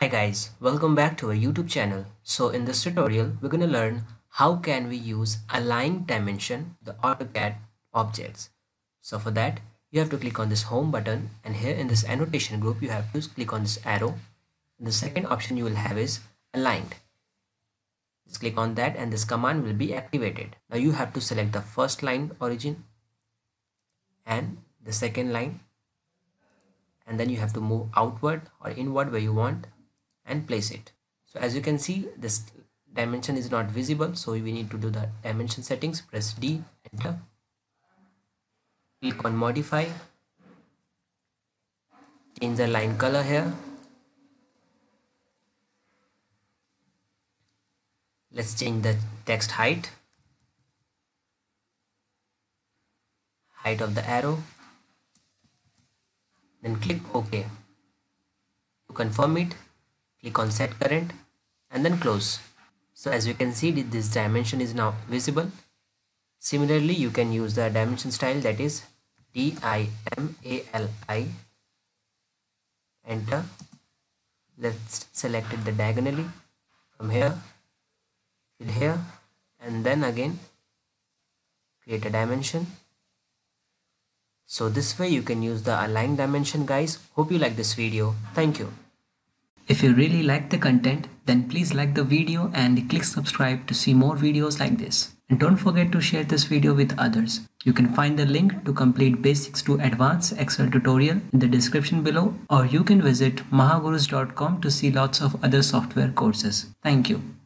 Hi guys, welcome back to our YouTube channel. So in this tutorial, we're going to learn how can we use align dimension the AutoCAD objects. So for that, you have to click on this home button, and here in this annotation group, you have to click on this arrow. And the second option you will have is aligned. Just click on that and this command will be activated. Now you have to select the first line origin and the second line, and then you have to move outward or inward where you want and place it. So as you can see, this dimension is not visible, so we need to do the dimension settings. Press D, enter, click on modify, change the line color here. Let's change the text height, height of the arrow, then click OK. To confirm it, click on set current and then close. So as you can see, this dimension is now visible. Similarly, you can use the dimension style, that is DIMALI, enter. Let's select it diagonally from here till here, and then again create a dimension. So this way you can use the align dimension, guys. Hope you like this video. Thank you. If you really like the content, then please like the video and click subscribe to see more videos like this. And don't forget to share this video with others. You can find the link to complete basics to advanced Excel tutorial in the description below, or you can visit Mahagurus.com to see lots of other software courses. Thank you.